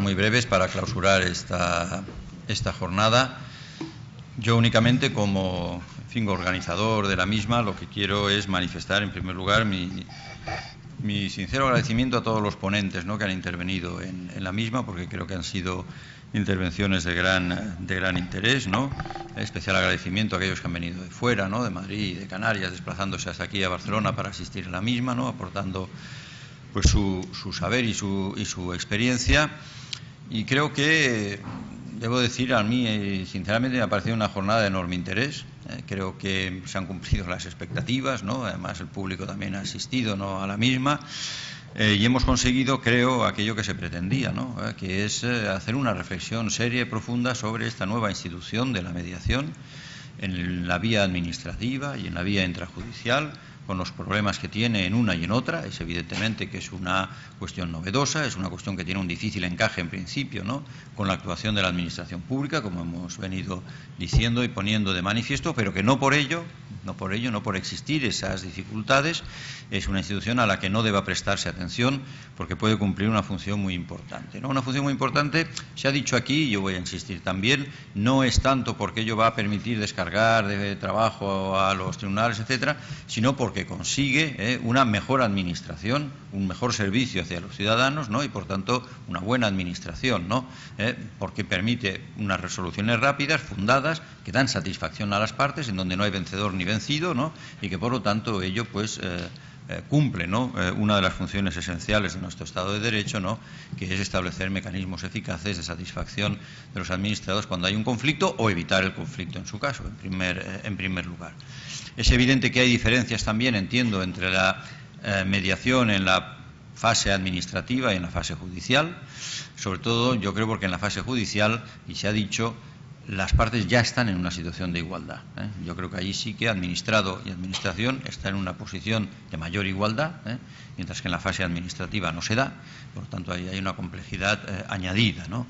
Muy breves para clausurar esta jornada. Yo únicamente, como organizador de la misma, lo que quiero es manifestar en primer lugar mi sincero agradecimiento a todos los ponentes, ¿no?, que han intervenido en la misma, porque creo que han sido intervenciones de gran interés, ¿no? Especial agradecimiento a aquellos que han venido de fuera, ¿no?, de Madrid y de Canarias, desplazándose hasta aquí a Barcelona para asistir a la misma, ¿no?, aportando pues su saber y su experiencia. Y creo que, debo decir, a mí sinceramente me ha parecido una jornada de enorme interés. Creo que se han cumplido las expectativas, ¿no? Además, el público también ha asistido, ¿no?, a la misma. Y hemos conseguido, creo, aquello que se pretendía, ¿no?, que es hacer una reflexión seria y profunda sobre esta nueva institución de la mediación en la vía administrativa y en la vía intrajudicial, con los problemas que tiene en una y en otra. Es evidentemente que es una cuestión novedosa, es una cuestión que tiene un difícil encaje en principio, ¿no?, con la actuación de la administración pública, como hemos venido diciendo y poniendo de manifiesto, pero que no por existir esas dificultades, es una institución a la que no deba prestarse atención, porque puede cumplir una función muy importante, ¿no? Una función muy importante, se ha dicho aquí, y yo voy a insistir también, no es tanto porque ello va a permitir descargar de trabajo a los tribunales, etcétera, sino porque consigue una mejor administración, un mejor servicio hacia los ciudadanos, ¿no?, y por tanto una buena administración, ¿no?, porque permite unas resoluciones rápidas, fundadas, que dan satisfacción a las partes, en donde no hay vencedor ni vencido, ¿no?, y que por lo tanto ello pues cumple, ¿no?, una de las funciones esenciales de nuestro Estado de Derecho, ¿no?, que es establecer mecanismos eficaces de satisfacción de los administrados cuando hay un conflicto, o evitar el conflicto en su caso, en primer lugar. Es evidente que hay diferencias también, entiendo, entre la mediación en la fase administrativa y en la fase judicial. Sobre todo, yo creo, porque en la fase judicial, y se ha dicho, las partes ya están en una situación de igualdad, ¿eh? Yo creo que allí sí que administrado y administración están en una posición de mayor igualdad, ¿eh?, mientras que en la fase administrativa no se da. Por lo tanto, ahí hay una complejidad añadida, ¿no?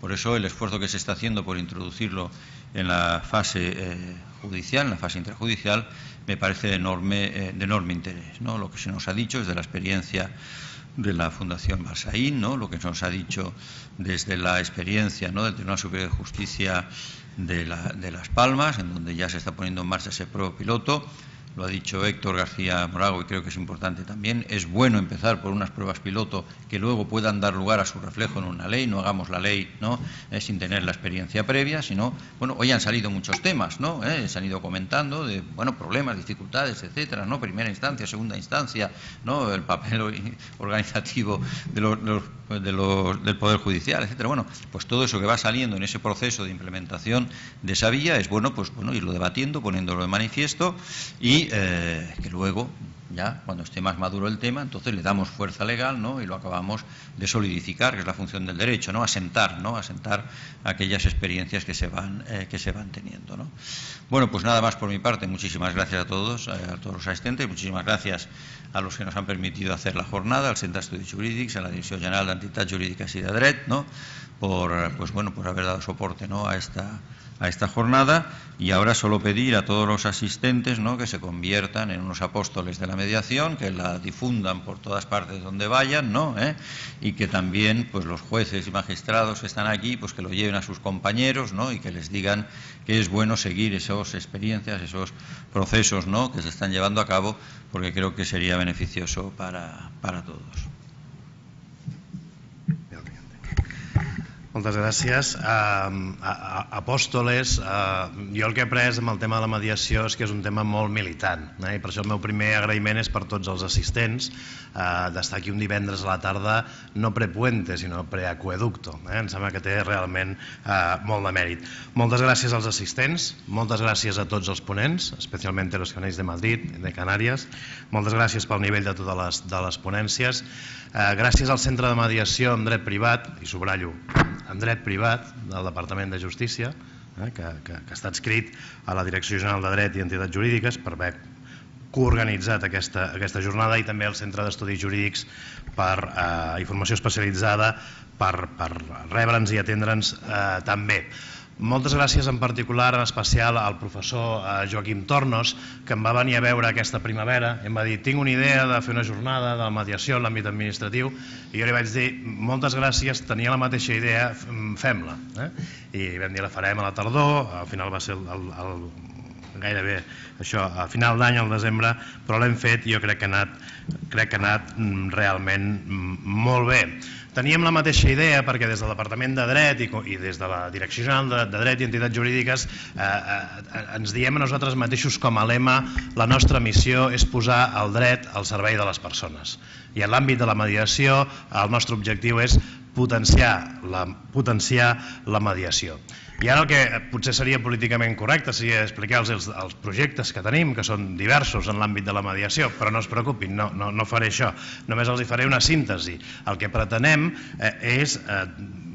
Por eso el esfuerzo que se está haciendo por introducirlo en la fase judicial, en la fase intrajudicial, me parece de enorme interés, ¿no? Lo que se nos ha dicho es de la experiencia de la Fundación Balsaín, ¿no?, lo que nos ha dicho desde la experiencia, ¿no?, del Tribunal Superior de Justicia de Las Palmas, en donde ya se está poniendo en marcha ese prueba piloto. Lo ha dicho Héctor García Morago, y creo que es importante también. Es bueno empezar por unas pruebas piloto que luego puedan dar lugar a su reflejo en una ley. No hagamos la ley, ¿no?, sin tener la experiencia previa, sino, bueno, hoy han salido muchos temas, ¿no?, se han ido comentando de, bueno, problemas, dificultades, etcétera, ¿no?, primera instancia, segunda instancia, ¿no?, el papel organizativo del Poder Judicial, etcétera. Bueno, pues todo eso que va saliendo en ese proceso de implementación de esa vía es bueno, pues bueno, irlo debatiendo, poniéndolo de manifiesto, y que luego, ya cuando esté más maduro el tema, entonces le damos fuerza legal, ¿no?, y lo acabamos de solidificar, que es la función del derecho, ¿no?, asentar aquellas experiencias que se van teniendo, ¿no? Bueno, pues nada más por mi parte. Muchísimas gracias a todos los asistentes, muchísimas gracias a los que nos han permitido hacer la jornada, al Centro de Estudios Jurídicos, a la Dirección General de Entidades Jurídicas y de Dret, ¿no?, por, pues bueno, por haber dado soporte, ¿no?, a esta jornada. Y ahora solo pedir a todos los asistentes, ¿no?, que se conviertan en unos apóstoles de la mediación, que la difundan por todas partes donde vayan, ¿no?, y que también pues los jueces y magistrados que están aquí pues que lo lleven a sus compañeros, ¿no?, y que les digan que es bueno seguir esas experiencias, esos procesos, ¿no?, que se están llevando a cabo, porque creo que sería beneficioso para todos. Moltes gràcies. Apòstoles, jo el que he après amb el tema de la mediació és que és un tema molt militant, i per això el meu primer agraïment és per tots els assistents d'estar aquí un divendres a la tarda, no prepuente, sinó preacueducto. Em sembla que té realment molt de mèrit. Moltes gràcies als assistents, moltes gràcies a tots els ponents, especialment a los que venís de Madrid, de Canàries. Moltes gràcies pel nivell de totes les ponències. Gràcies al Centre de Mediació en Dret Privat, i subratllo, en Dret Privat del Departament de Justícia, que està adscrit a la Direcció General de Dret i Entitats Jurídiques, per haver coorganitzat aquesta jornada, i també al Centre d'Estudis Jurídics i Formació Especialitzada per rebre'ns i atendre'ns també. Moltes gràcies en particular, en especial al professor Joaquín Tornos, que em va venir a veure aquesta primavera i em va dir, tinc una idea de fer una jornada de mediació en l'àmbit administratiu, i jo li vaig dir, moltes gràcies, tenia la mateixa idea, fem-la. I vam dir, la farem a la tardor, al final va ser gairebé això, a final d'any, al desembre, però l'hem fet i jo crec que ha anat realment molt bé. Teníem la mateixa idea perquè des del Departament de Dret i des de la Direcció General de Dret i Entitats Jurídiques ens diem a nosaltres mateixos com a lema, la nostra missió és posar el dret al servei de les persones. I en l'àmbit de la mediació el nostre objectiu és potenciar la mediació. I ara el que potser seria políticament correcte seria explicar-los els projectes que tenim, que són diversos en l'àmbit de la mediació, però no es preocupin, no faré això, només els faré una síntesi. El que pretenem és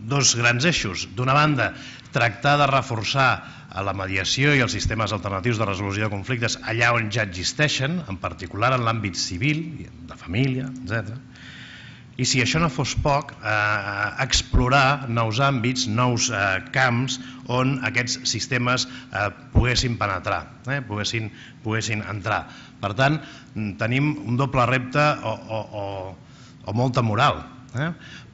dos grans eixos. D'una banda, tractar de reforçar a la mediació i els sistemes alternatius de resolució de conflictes allà on ja existeixen, en particular en l'àmbit civil, de família, etc. I si això no fos poc, explorar nous àmbits, nous camps on aquests sistemes poguessin penetrar, poguessin entrar. Per tant, tenim un doble repte o molta moral,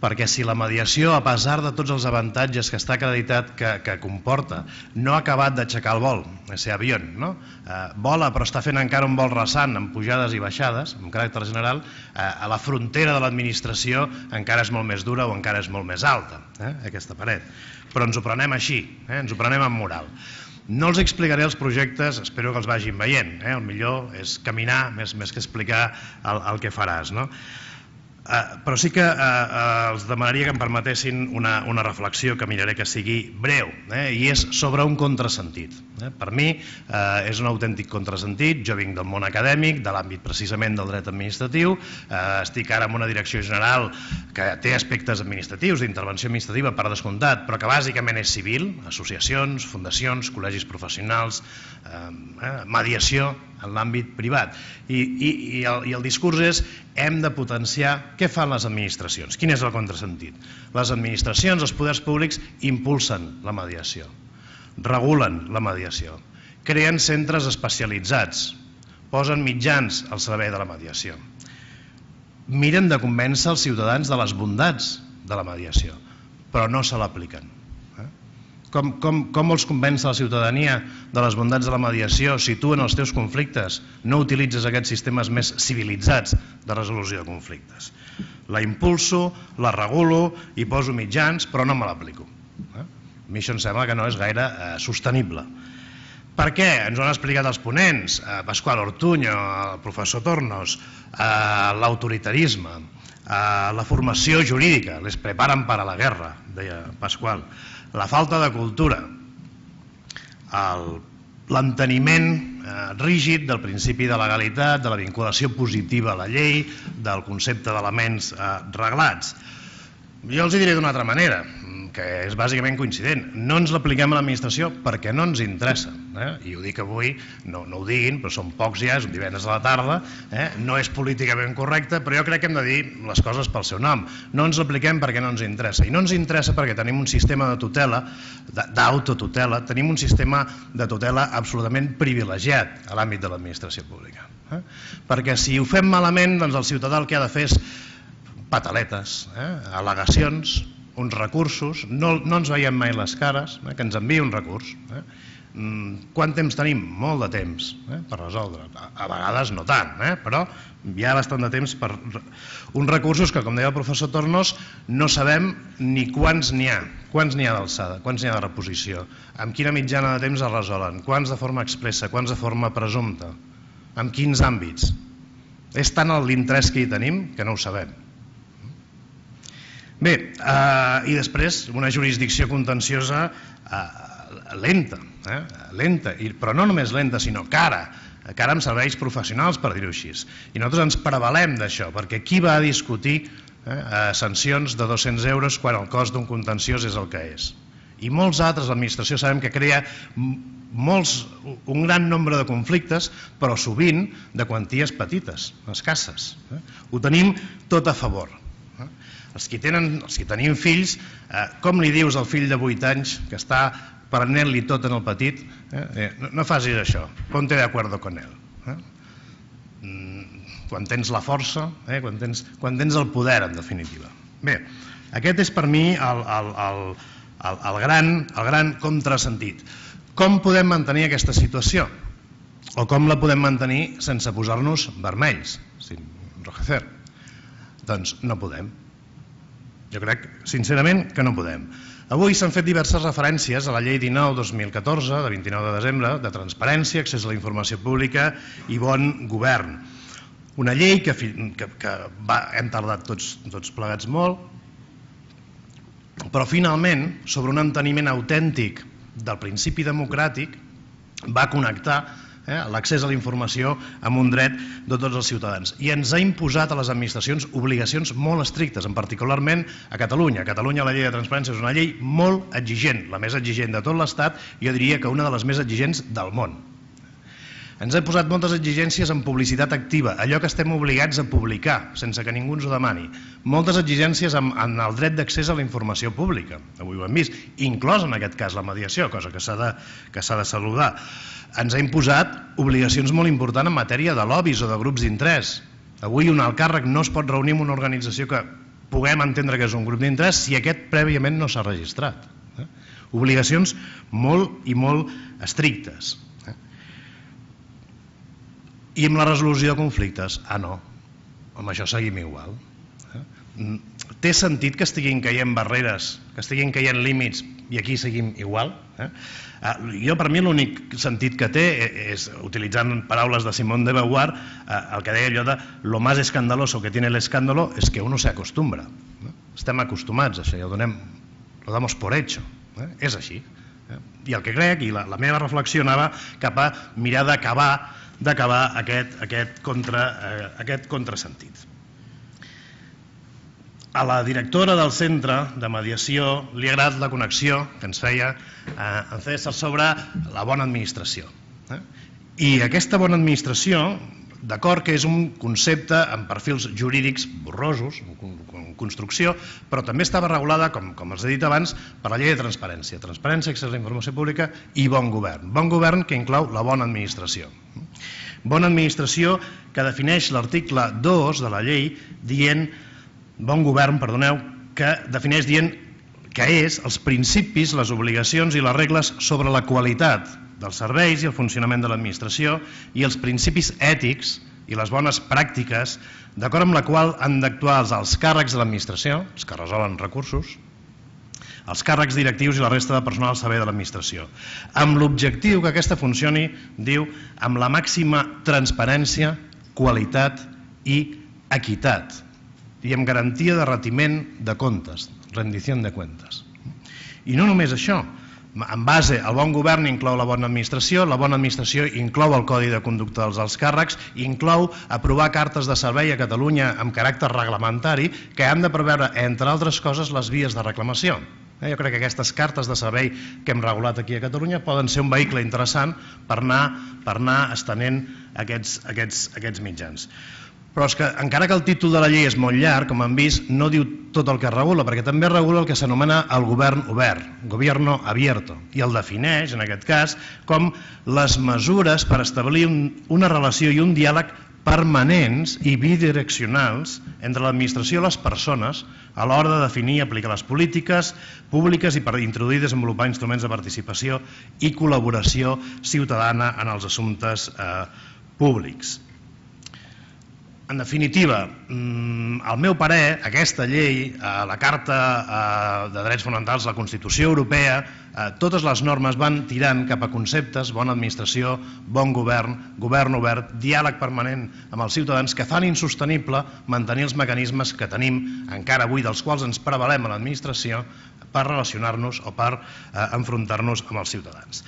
perquè si la mediació, a pesar de tots els avantatges que està acreditat que comporta, no ha acabat d'aixecar el vol, ese avión, vola però està fent encara un vol rasant amb pujades i baixades, amb caràcter general, a la frontera de l'administració encara és molt més dura o encara és molt més alta, aquesta paret. Però ens ho prenem així, ens ho prenem amb moral. No els explicaré els projectes, espero que els vagin veient, el millor és caminar més que explicar el que faràs, no? Però sí que els demanaria que em permetessin una reflexió que miraré que sigui breu, i és sobre un contrasentit. Per mi és un autèntic contrasentit, jo vinc del món acadèmic, de l'àmbit precisament del dret administratiu, estic ara en una direcció general que té aspectes administratius, d'intervenció administrativa per descomptat, però que bàsicament és civil, associacions, fundacions, col·legis professionals, mediació en l'àmbit privat. I el discurs és hem de potenciar què fan les administracions. Quin és el contrasentit? Les administracions, els poders públics, impulsen la mediació, regulen la mediació, creen centres especialitzats, posen mitjans al servei de la mediació, miren de convèncer els ciutadans de les bondats de la mediació, però no se l'apliquen. Com els convenç la ciutadania de les bondats de la mediació si tu en els teus conflictes no utilitzes aquests sistemes més civilitzats de resolució de conflictes? La impulso, la regulo, hi poso mitjans, però no me l'aplico. A mi això em sembla que no és gaire sostenible. Per què? Ens ho han explicat els ponents, Pasqual Ortuño, el professor Tornos, l'autoritarisme, la formació jurídica, les preparen per a la guerra, deia Pasqual, la falta de cultura, l'enteniment rígid del principi de legalitat, de la vinculació positiva a la llei, del concepte d'elements reglats. Jo els hi diré d'una altra manera, que és bàsicament coincident. No ens l'apliquem a l'administració perquè no ens interessa. I ho dic avui, no ho diguin, però són pocs ja, és un divendres a la tarda, no és políticament correcte, però jo crec que hem de dir les coses pel seu nom. No ens l'apliquem perquè no ens interessa. I no ens interessa perquè tenim un sistema de tutela, d'autotutela, tenim un sistema de tutela absolutament privilegiat a l'àmbit de l'administració pública. Perquè si ho fem malament, doncs el ciutadà el que ha de fer és pataletes, al·legacions, uns recursos, no ens veiem mai les cares, que ens envia un recurs. Quant temps tenim? Molt de temps per resoldre, a vegades no tant, però hi ha bastant de temps per uns recursos que, com deia el professor Tornos, no sabem ni quants n'hi ha, quants n'hi ha d'alçada, quants n'hi ha de reposició, amb quina mitjana de temps es resolen, quants de forma expressa, quants de forma presumpta, amb quins àmbits. És tant l'interès que hi tenim que no ho sabem. Bé, i després una jurisdicció contenciosa lenta, però no només lenta, sinó cara amb serveis professionals, per dir-ho així. I nosaltres ens prevalem d'això, perquè qui va a discutir sancions de 200 euros quan el cost d'un contenciós és el que és? I molts altres, l'administració sabem que crea un gran nombre de conflictes, però sovint de quanties petites, escasses. Ho tenim tot a favor. Els que tenim fills, com li dius al fill de 8 anys que està per nen-li tot en el petit, no facis això, ponte de acuerdo con él. Quan tens la força, quan tens el poder, en definitiva. Bé, aquest és per mi el gran contrasentit. Com podem mantenir aquesta situació? O com la podem mantenir sense posar-nos vermells? Doncs no podem. Jo crec, sincerament, que no podem. Avui s'han fet diverses referències a la llei 19/2014, de 29 de desembre, de transparència, accés a la informació pública i bon govern. Una llei que hem tardat tots plegats molt, però finalment, sobre un enteniment autèntic del principi democràtic, va connectar l'accés a la informació amb un dret de tots els ciutadans. I ens ha imposat a les administracions obligacions molt estrictes, en particularment a Catalunya. A Catalunya la llei de transparència és una llei molt exigent, la més exigent de tot l'Estat, jo diria que una de les més exigents del món. Ens ha posat moltes exigències en publicitat activa, allò que estem obligats a publicar, sense que ningú ens ho demani. Moltes exigències en el dret d'accés a la informació pública, avui ho hem vist, inclòs en aquest cas la mediació, cosa que s'ha de saludar. Ens ha imposat obligacions molt importants en matèria de lobbies o de grups d'interès. Avui un alt càrrec no es pot reunir amb una organització que puguem entendre que és un grup d'interès si aquest prèviament no s'ha registrat. Obligacions molt i molt estrictes. I amb la resolució de conflictes, no, amb això seguim igual. Té sentit que estiguin caient barreres, que estiguin caient límits i aquí seguim igual? Jo per mi l'únic sentit que té és, utilitzant paraules de Simón de Beauvoir, el que deia allò de lo más escandaloso que tiene el escándalo es que uno se acostumbra. Estem acostumats a això, ja ho donem, lo damos por hecho, és així. I el que crec, i la meva reflexió anava cap a mirar d'acabar aquest contrasentit. A la directora del Centre de Mediació li ha agradat la connexió que ens feia en César sobre la bona administració. I aquesta bona administració, d'acord que és un concepte amb perfils jurídics borrosos, en construcció, però també estava regulada, com els he dit abans, per la llei de transparència. Transparència, accés a la informació pública i bon govern. Bon govern que inclou la bona administració. Bona administració que defineix l'article 2 de la llei dient, bon govern, perdoneu, que defineix dient que és els principis, les obligacions i les regles sobre la qualitat dels serveis i el funcionament de l'administració i els principis ètics i les bones pràctiques d'acord amb la qual han d'actuar els alts càrrecs de l'administració, els que resolen recursos, els càrrecs directius i la resta de personal al servei de l'administració, amb l'objectiu que aquesta funcioni, diu, amb la màxima transparència, qualitat i equitat i amb garantia de retiment de comptes, rendició de comptes. I no només això. En base, el bon govern inclou la bona administració inclou el codi de conducta dels alts càrrecs, inclou aprovar cartes de servei a Catalunya amb caràcter reglamentari que han de preveure, entre altres coses, les vies de reclamació. Jo crec que aquestes cartes de servei que hem regulat aquí a Catalunya poden ser un vehicle interessant per anar estenent aquests mitjans. Però és que, encara que el títol de la llei és molt llarg, com hem vist, no diu tot el que regula, perquè també regula el que s'anomena el govern obert, gobierno abierto, i el defineix, en aquest cas, com les mesures per establir una relació i un diàleg permanents i bidireccionals entre l'administració i les persones a l'hora de definir i aplicar les polítiques públiques i per introduir i desenvolupar instruments de participació i col·laboració ciutadana en els assumptes públics. En definitiva, al meu parer, aquesta llei, la Carta de Drets Fonamentals, la Constitució Europea, totes les normes van tirant cap a conceptes, bona administració, bon govern, govern obert, diàleg permanent amb els ciutadans, que fan insostenible mantenir els mecanismes que tenim, encara avui, dels quals ens prevalem a l'administració per relacionar-nos o per enfrontar-nos amb els ciutadans.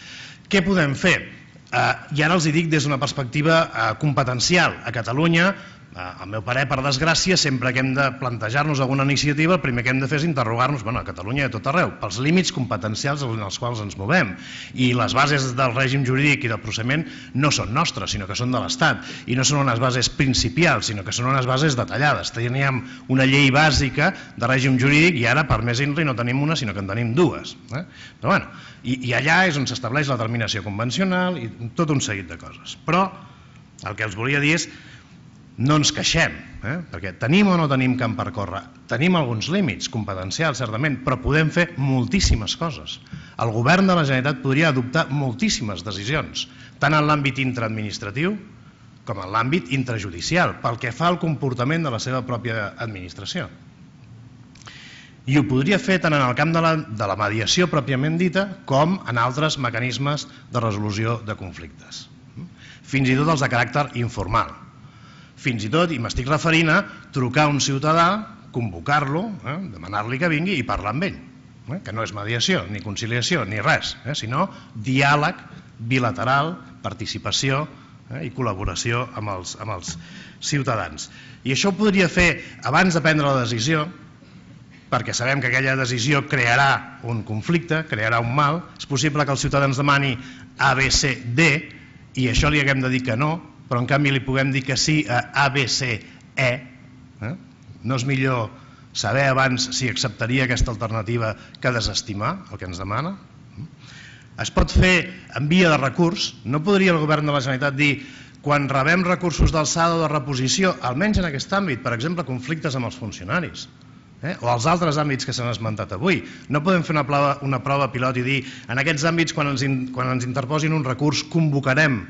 Què podem fer? I ara els hi dic des d'una perspectiva competencial. A Catalunya Al meu parer, per desgràcia, sempre que hem de plantejar-nos alguna iniciativa, el primer que hem de fer és interrogar-nos, a Catalunya i a tot arreu, pels límits competencials en els quals ens movem. I les bases del règim jurídic i del procediment no són nostres, sinó que són de l'Estat. I no són unes bases principials, sinó que són unes bases detallades. Teníem una llei bàsica de règim jurídic i ara, per més INRI, no tenim una, sinó que en tenim dues. I allà és on s'estableix la terminació convencional i tot un seguit de coses. Però el que els volia dir és no ens queixem, perquè tenim o no tenim camp per córrer. Tenim alguns límits competencials, certament, però podem fer moltíssimes coses. El govern de la Generalitat podria adoptar moltíssimes decisions, tant en l'àmbit intraadministratiu com en l'àmbit intrajudicial, pel que fa al comportament de la seva pròpia administració. I ho podria fer tant en el camp de la mediació pròpiament dita com en altres mecanismes de resolució de conflictes, fins i tot els de caràcter informal. Fins i tot, i m'estic referint a trucar a un ciutadà, convocar-lo, demanar-li que vingui i parlar amb ell, que no és mediació, ni conciliació, ni res, sinó diàleg bilateral, participació i col·laboració amb els ciutadans. I això ho podria fer abans de prendre la decisió, perquè sabem que aquella decisió crearà un conflicte, crearà un mal, és possible que el ciutadà ens demani A, B, C, D, i això li haguem de dir que no, però en canvi li puguem dir que sí a A, B, C, E. No és millor saber abans si acceptaria aquesta alternativa que desestimar el que ens demana? Es pot fer en via de recurs. No podria el govern de la Generalitat dir quan rebem recursos d'alçada o de reposició, almenys en aquest àmbit, per exemple, conflictes amb els funcionaris o els altres àmbits que s'han esmentat avui. No podem fer una prova pilot i dir en aquests àmbits quan ens interposin un recurs convocarem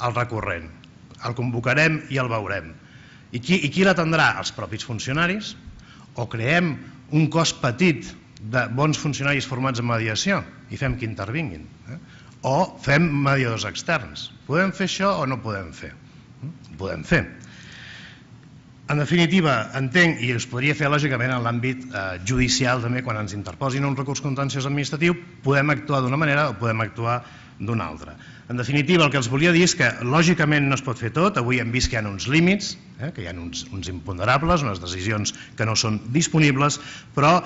el recurrent. El convocarem i el veurem. I qui l'atendrà? Els propis funcionaris? O creem un cos petit de bons funcionaris formats en mediació i fem que intervinguin? O fem mediadors externs? Podem fer això o no podem fer? Ho podem fer. En definitiva, entenc, i us podria fer lògicament en l'àmbit judicial també, quan ens interposin un recurs contenciós administratiu, podem actuar d'una manera o podem actuar d'una altra. En definitiva, el que els volia dir és que lògicament no es pot fer tot. Avui hem vist que hi ha uns límits, que hi ha uns imponderables, unes decisions que no són disponibles, però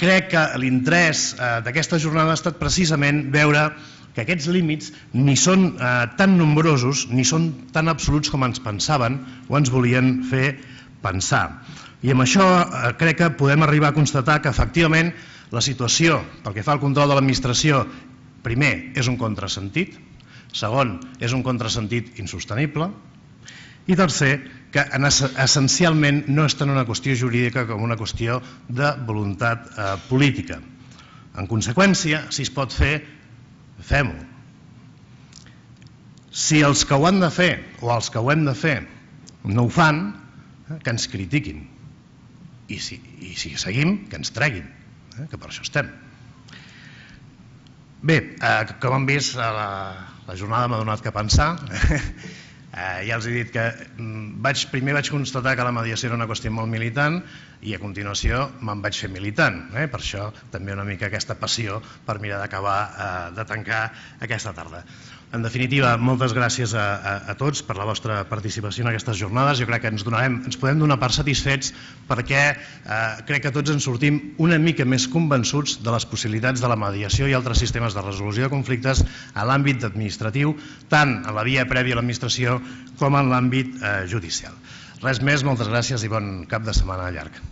crec que l'interès d'aquesta jornada ha estat precisament veure que aquests límits ni són tan nombrosos, ni són tan absoluts com ens pensaven o ens volien fer pensar. I amb això crec que podem arribar a constatar que efectivament la situació pel que fa al control de l'administració, primer, és un contrasentit, segon, és un contrasentit insostenible i tercer, que essencialment no és tant una qüestió jurídica com una qüestió de voluntat política. En conseqüència, si es pot fer, fem-ho. Si els que ho han de fer o els que ho hem de fer no ho fan, que ens critiquin. I si seguim, que ens treguin, que per això estem. Bé, com hem vist, la jornada m'ha donat que pensar. Ja els he dit que primer vaig constatar que la mediació era una qüestió molt militant i a continuació me'n vaig fer militant. Per això també una mica aquesta passió per mirar d'acabar de tancar aquesta tarda. En definitiva, moltes gràcies a tots per la vostra participació en aquestes jornades. Jo crec que ens podem donar per satisfets perquè crec que tots ens sortim una mica més convençuts de les possibilitats de la mediació i altres sistemes de resolució de conflictes a l'àmbit administratiu, tant en la via prèvia a l'administració com en l'àmbit judicial. Res més, moltes gràcies i bon cap de setmana llarg.